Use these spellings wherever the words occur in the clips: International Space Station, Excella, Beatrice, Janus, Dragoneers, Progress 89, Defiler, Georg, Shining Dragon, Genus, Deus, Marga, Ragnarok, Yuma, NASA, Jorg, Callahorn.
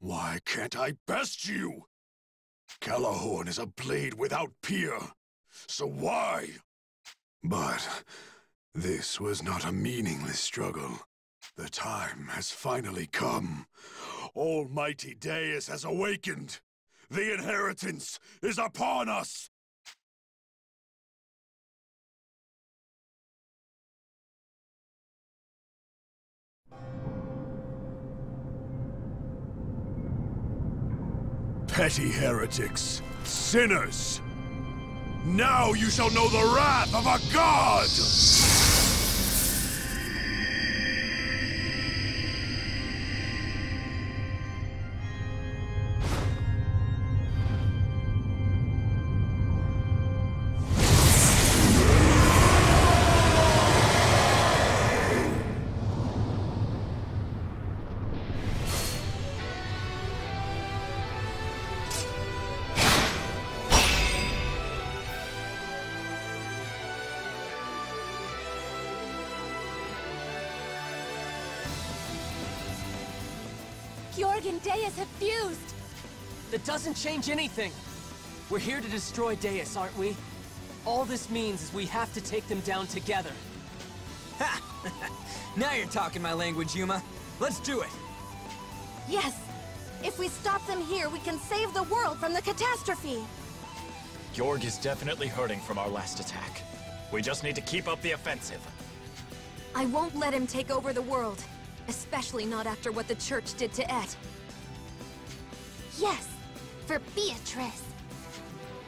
Why can't I best you? Callahorn is a blade without peer, so why? But this was not a meaningless struggle. The time has finally come. Almighty Deus has awakened. The inheritance is upon us! Petty heretics, sinners! Now you shall know the wrath of a god! Jorg and Deus have fused! That doesn't change anything! We're here to destroy Deus, aren't we? All this means is we have to take them down together. Ha! Now you're talking my language, Yuma. Let's do it! Yes! If we stop them here, we can save the world from the catastrophe! Jorg is definitely hurting from our last attack. We just need to keep up the offensive. I won't let him take over the world. Especially not after what the Church did to Et. Yes, for Beatrice.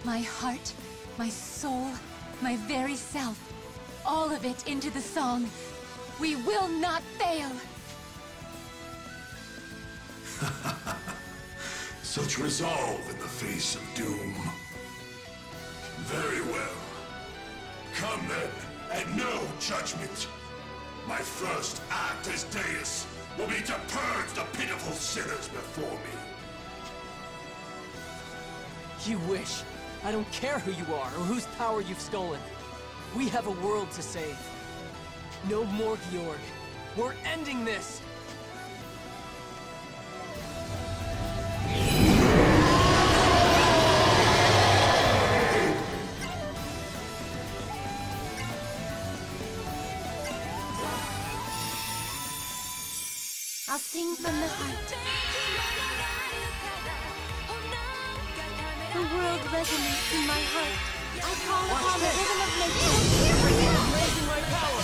My heart, my soul, my very self. All of it into the song. We will not fail! Such resolve in the face of doom. Very well. Come then, and no judgment. My first act as Deus will be to purge the pitiful sinners before me. You wish. I don't care who you are or whose power you've stolen. We have a world to save. No more, Georg. We're ending this! I'll sing from the heart. The world resonates in my heart. I call upon the rhythm of nature. I'm raising my power.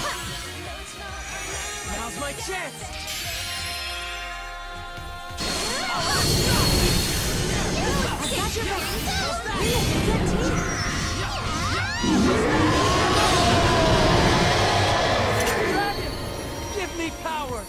Now's my chance. I got your back. Give me power.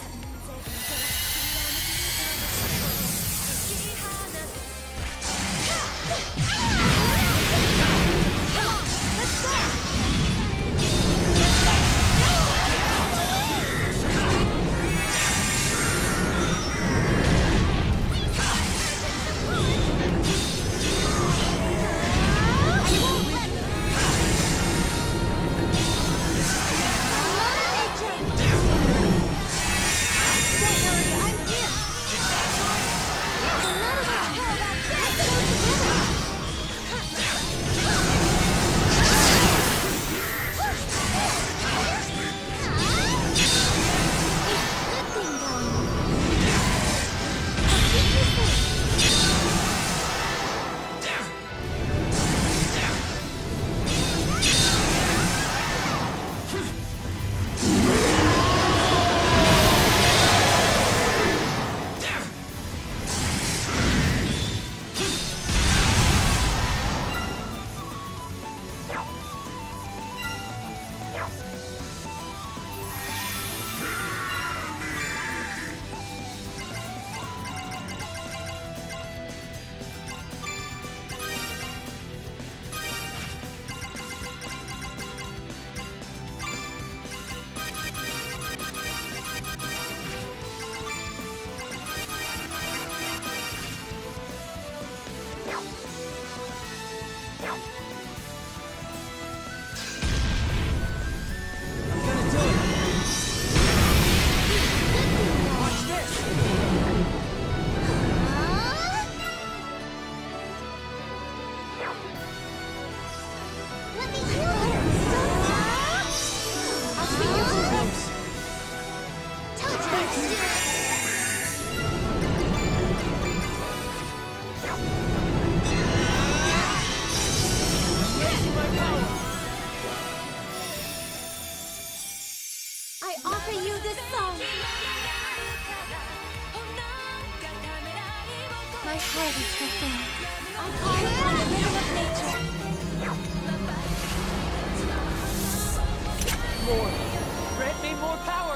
My heart is fulfilled. I call upon the living of nature. Lord, grant me more power.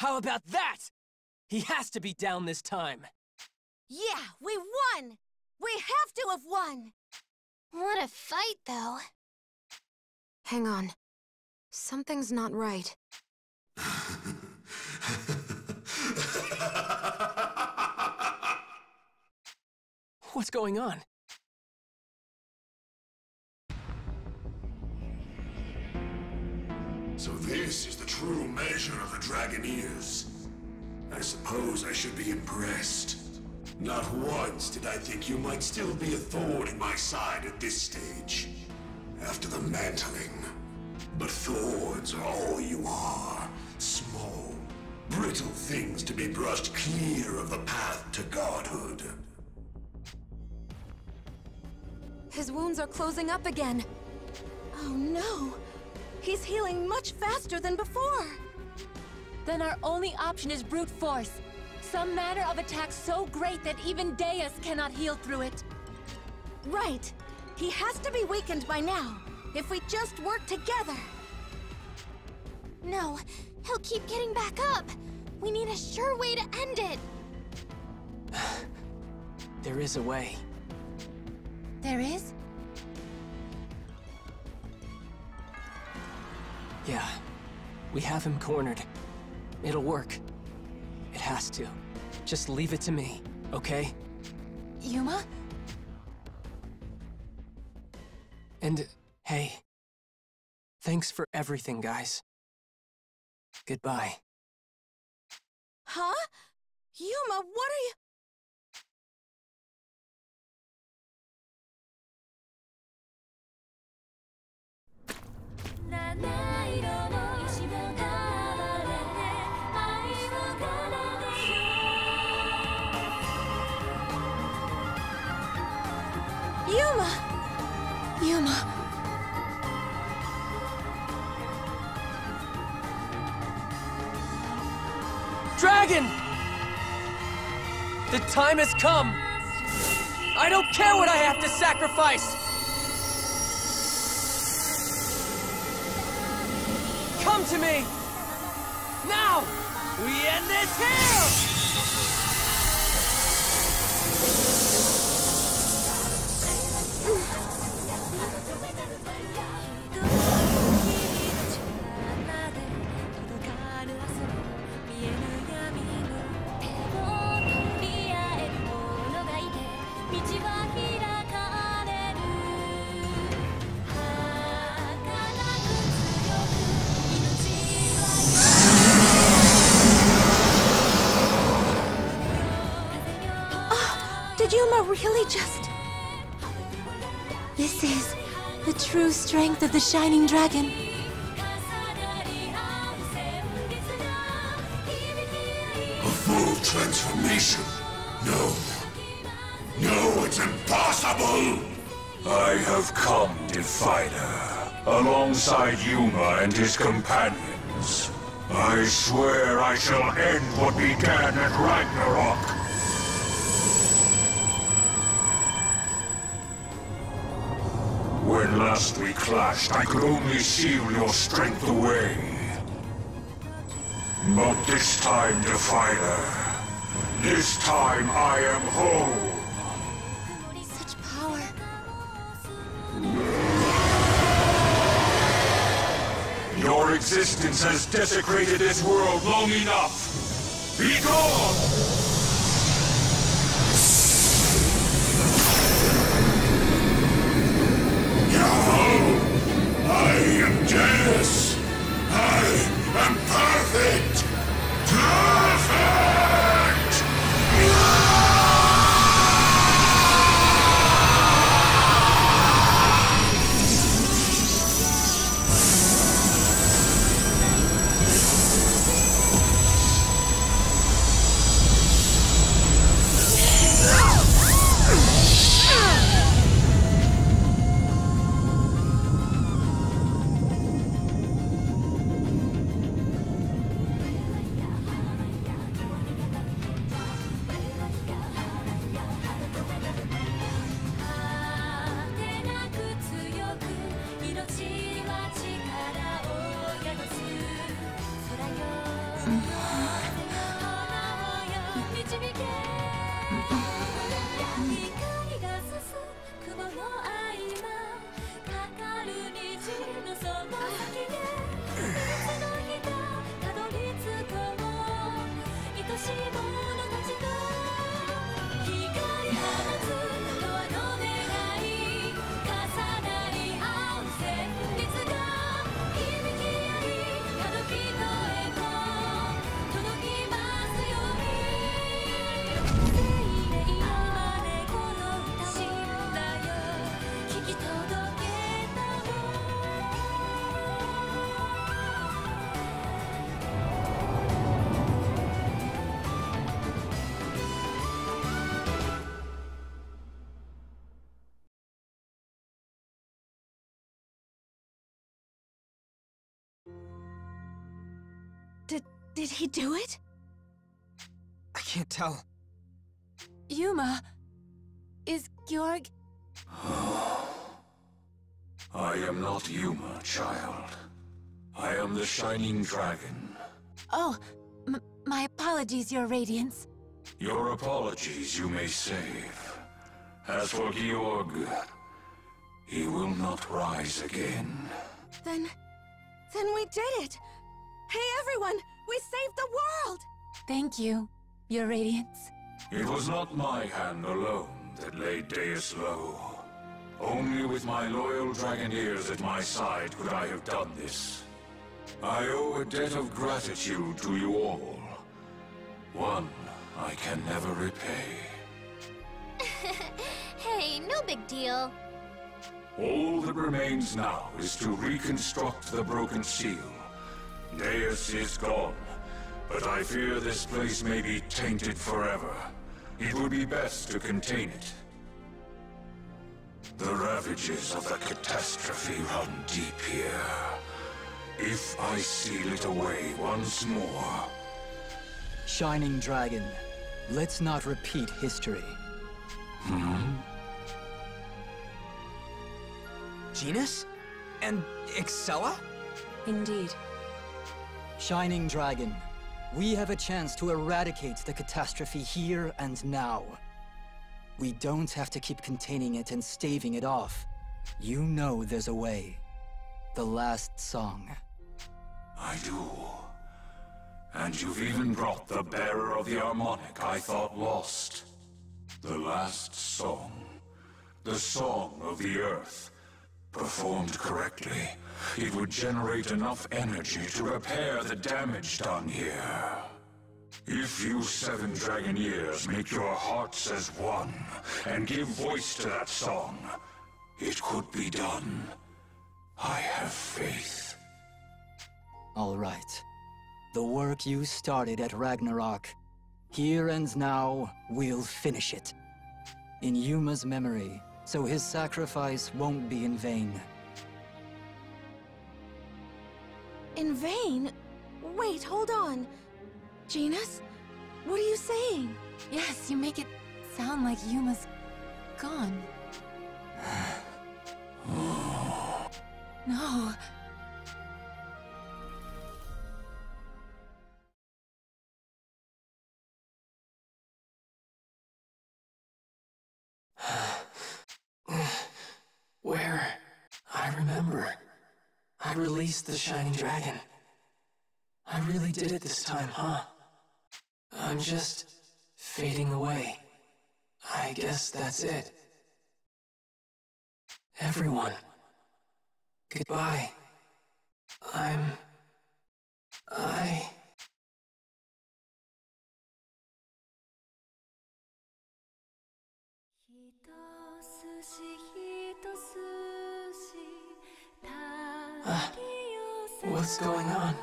How about that? He has to be down this time. Yeah, we won! We have to have won! What a fight, though. Hang on. Something's not right. What's going on? So this is the true measure of the Dragoneers. I suppose I should be impressed. Not once did I think you might still be a thorn in my side at this stage, after the mantling. But thorns are all you are. Small, brittle things to be brushed clear of the path to godhood. His wounds are closing up again. Oh no! He's healing much faster than before! Then our only option is brute force. Some manner of attack so great that even Deus cannot heal through it. Right. He has to be weakened by now, if we just work together. No, he'll keep getting back up. We need a sure way to end it. There is a way. There is? Yeah, we have him cornered. It'll work. It has to. Just leave it to me, okay? Yuma? And, hey, thanks for everything, guys. Goodbye. Huh? Yuma, what are you... Yuma! Yuma! Dragon! The time has come! I don't care what I have to sacrifice! Come to me! Now! We end this here! Really just... This is the true strength of the Shining Dragon. transformation? No. No, it's impossible! I have come, Defiler, alongside Yuma and his companions. I swear I shall end what began at Ragnarok. When last we clashed, I could only seal your strength away. But this time, Defiler, this time I am whole. What is such power? Your existence has desecrated this world long enough. Be gone! I am Janus! I am perfect! Perfect! Did he do it? I can't tell. Yuma... is Georg... I am not Yuma, child. I am the Shining Dragon. Oh, my apologies, Your Radiance. Your apologies you may save. As for Georg, he will not rise again. Then we did it! Hey, everyone! We saved the world! Thank you, Your Radiance. It was not my hand alone that laid Deus low. Only with my loyal Dragoneers at my side could I have done this. I owe a debt of gratitude to you all. One I can never repay. Hey, no big deal. All that remains now is to reconstruct the broken seal. Deus is gone, but I fear this place may be tainted forever. It would be best to contain it. The ravages of the catastrophe run deep here. If I seal it away once more... Shining Dragon, let's not repeat history. Hmm? Genus? And Excella? Indeed. Shining Dragon, we have a chance to eradicate the catastrophe here and now. We don't have to keep containing it and staving it off. You know there's a way. The last song. I do. And you've even brought the bearer of the harmonic I thought lost. The last song. The song of the earth. Performed correctly, it would generate enough energy to repair the damage done here. If you 7 Dragoneers make your hearts as one, and give voice to that song, it could be done. I have faith. All right. The work you started at Ragnarok, Here and now, we'll finish it. In Yuma's memory, so his sacrifice won't be in vain. In vain? Wait, hold on. Genus, what are you saying? Yes, you make it sound like Yuma's gone. No. Where? I remember. I released the Shining Dragon. I really did it this time, huh? I'm just fading away. I guess that's it. Everyone. Goodbye. What's going on?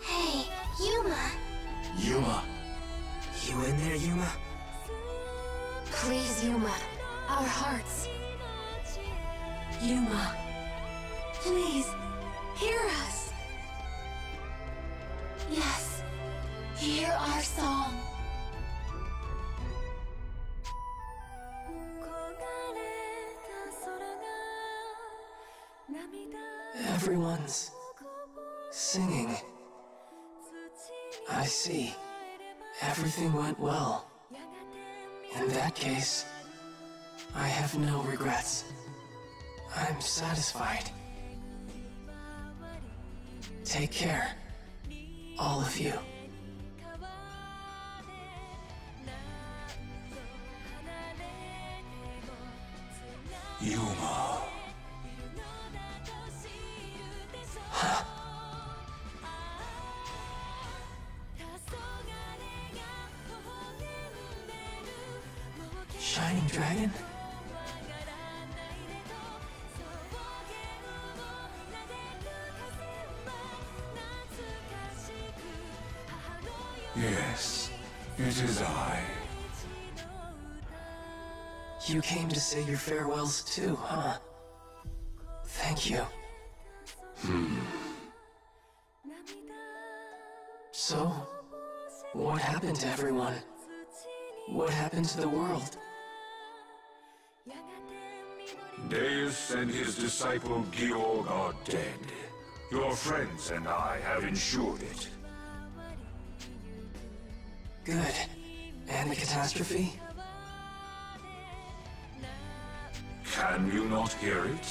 Hey, Yuma! Yuma! You in there, Yuma? Please, Yuma. Our hearts. Yuma. Please, hear us. Yes. Hear our song. Everyone's singing. I see. Everything went well. In that case, I have no regrets. I'm satisfied. Take care, all of you. Yuma. Huh. Shining Dragon? Yes, it is I. You came to say your farewells too, huh? Thank you. So, what happened to everyone? What happened to the world? Deus and his disciple Georg are dead. Your friends and I have ensured it. Good. And the catastrophe? Can you not hear it?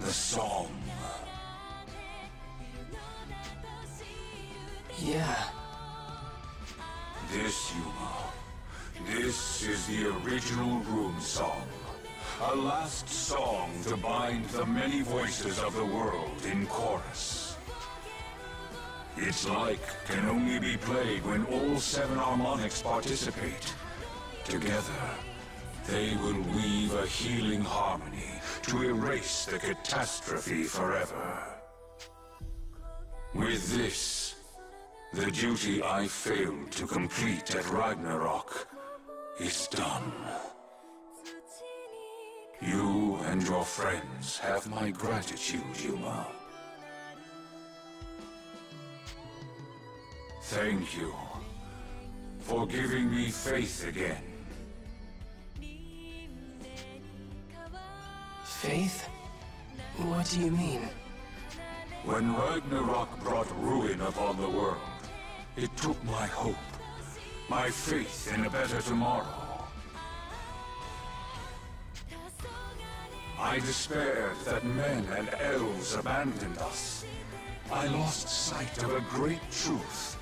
The song. Yeah. This, Yuma. This is the original room song. A last song to bind the many voices of the world in chorus. Its like can only be played when all 7 harmonics participate. Together, they will weave a healing harmony to erase the catastrophe forever. With this, the duty I failed to complete at Ragnarok is done. You and your friends have my gratitude, Yuma. Thank you for giving me faith again. Faith? What do you mean? When Ragnarok brought ruin upon the world, it took my hope, my faith in a better tomorrow. I despaired that men and elves abandoned us. I lost sight of a great truth,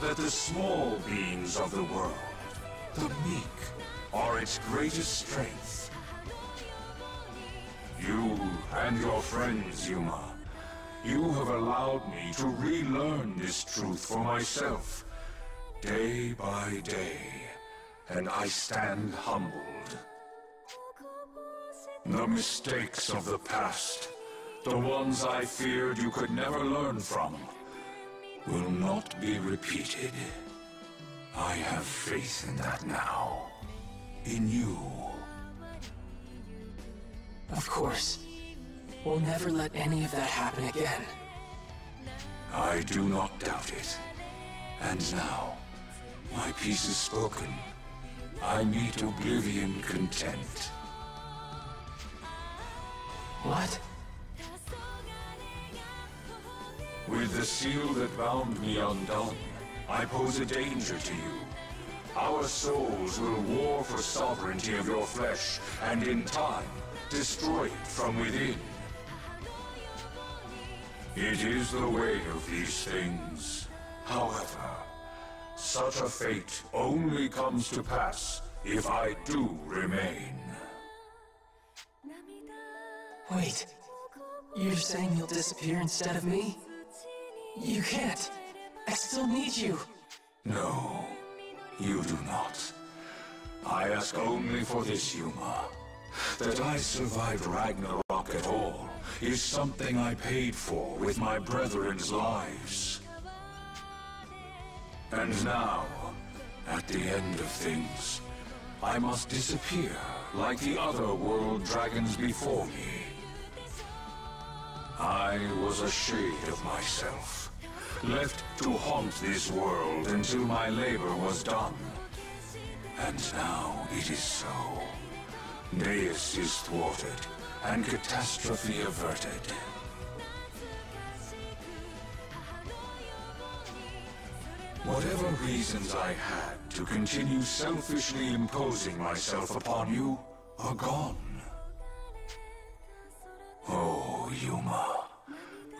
that the small beings of the world, the meek, are its greatest strength. You and your friends, Yuma, you have allowed me to relearn this truth for myself, day by day, and I stand humbled. The mistakes of the past, The ones I feared you could never learn from will not be repeated. I have faith in that now. In you. Of course. We'll never let any of that happen again. I do not doubt it. And now, my piece is spoken. I meet oblivion content. What? With the seal that bound me undone, I pose a danger to you. Our souls will war for sovereignty of your flesh, and in time, destroy it from within. It is the way of these things. However, such a fate only comes to pass if I do remain. Wait. You're saying you'll disappear instead of me? You can't. I still need you. No, you do not. I ask only for this, Yuma. That I survived Ragnarok at all is something I paid for with my brethren's lives. And now, at the end of things, I must disappear like the other world dragons before me. I was a shade of myself, left to haunt this world until my labor was done. And now it is so. Deus is thwarted, and catastrophe averted. Whatever reasons I had to continue selfishly imposing myself upon you are gone. Oh, Yuma,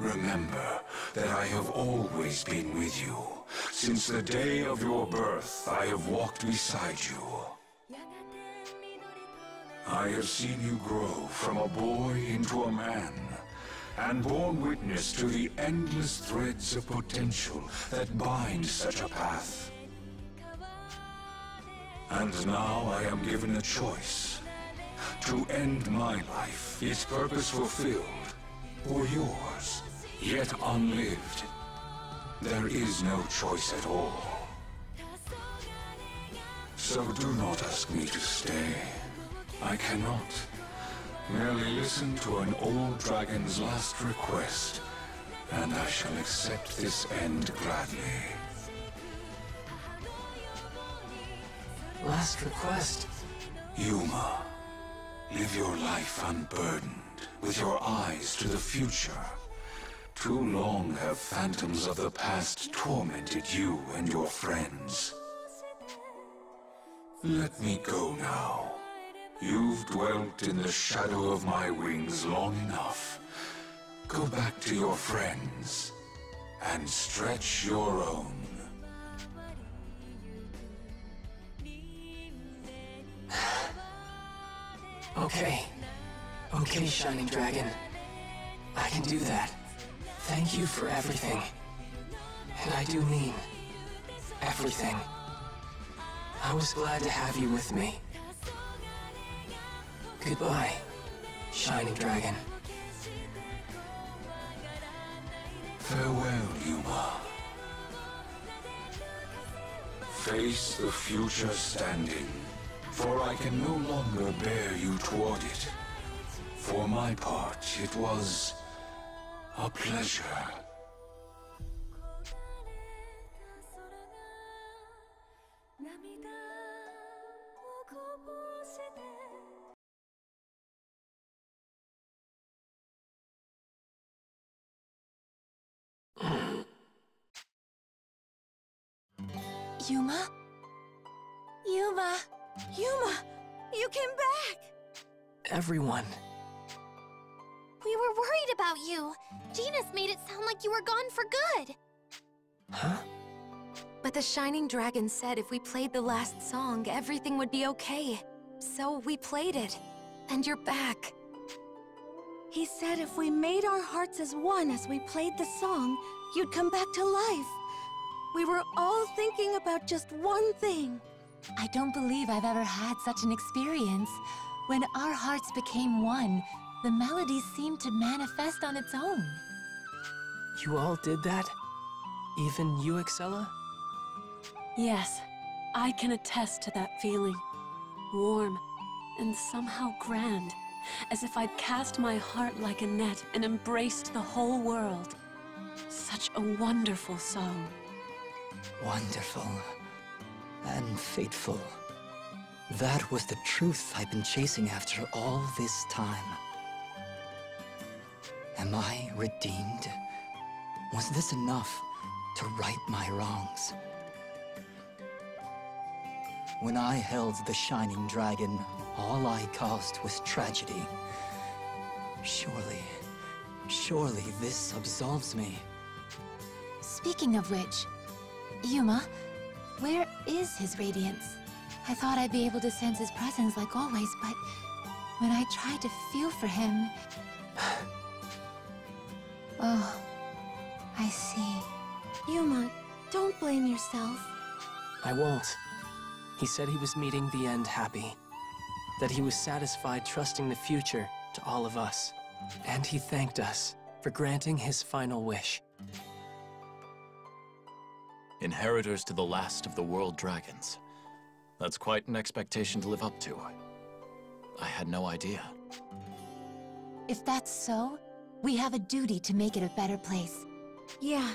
remember that I have always been with you. Since the day of your birth, I have walked beside you. I have seen you grow from a boy into a man, and borne witness to the endless threads of potential that bind such a path. And now I am given a choice. To end my life, its purpose fulfilled, or yours, yet unlived. There is no choice at all. So do not ask me to stay. I cannot. Merely listen to an old dragon's last request, and I shall accept this end gladly. Last request? Yuma, live your life unburdened, with your eyes to the future. Too long have phantoms of the past tormented you and your friends. Let me go now. You've dwelt in the shadow of my wings long enough. Go back to your friends, and stretch your own. Okay. Okay, Shining Dragon. I can do that. Thank you for everything. And I do mean everything. I was glad to have you with me. Goodbye, Shining Dragon. Farewell, Yuma. Face the future standing, for I can no longer bear you toward it. For my part, it was a pleasure. Yuma? Yuma! Yuma! You came back! Everyone. We were worried about you. Genus made it sound like you were gone for good. Huh? But the Shining Dragon said if we played the last song, everything would be okay. So we played it. And you're back. He said if we made our hearts as one as we played the song, you'd come back to life. We were all thinking about just one thing. I don't believe I've ever had such an experience. When our hearts became one, The melody seemed to manifest on its own. You all did that? Even you, Excella? Yes, I can attest to that feeling. Warm, and somehow grand. As if I'd cast my heart like a net and embraced the whole world. Such a wonderful song. Wonderful. And fateful. That was the truth I've been chasing after all this time. Am I redeemed? Was this enough to right my wrongs? When I held the Shining Dragon, all I caused was tragedy. Surely, surely this absolves me. Speaking of which, Yuma, where is his radiance? I thought I'd be able to sense his presence like always, but when I tried to feel for him... Oh, I see. Yuma, don't blame yourself. I won't. He said he was meeting the end happy. That he was satisfied trusting the future to all of us. And he thanked us for granting his final wish. Inheritors to the last of the world dragons. That's quite an expectation to live up to. I had no idea. If that's so, we have a duty to make it a better place. Yeah.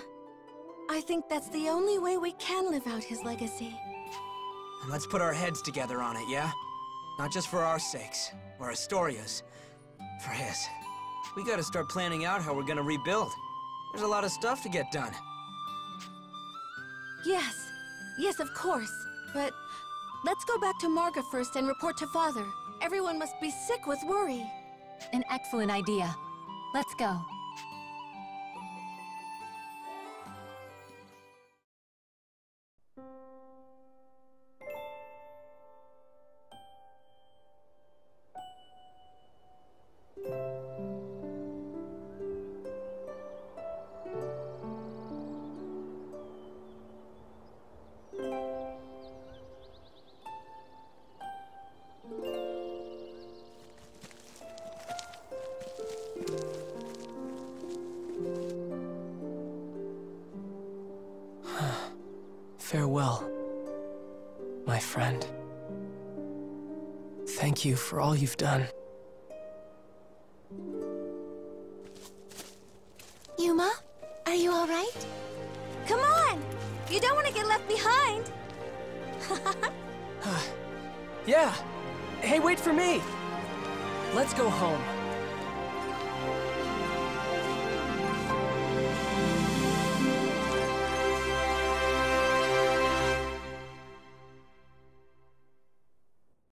I think that's the only way we can live out his legacy. And let's put our heads together on it, yeah? Not just for our sakes, or Astoria's. For his. We gotta start planning out how we're gonna rebuild. There's a lot of stuff to get done. Yes. Yes, of course. But let's go back to Marga first and report to Father. Everyone must be sick with worry. An excellent idea. Let's go. Farewell, my friend. Thank you for all you've done. Yuma, are you all right? Come on! You don't want to get left behind! Yeah! Hey, wait for me! Let's go home.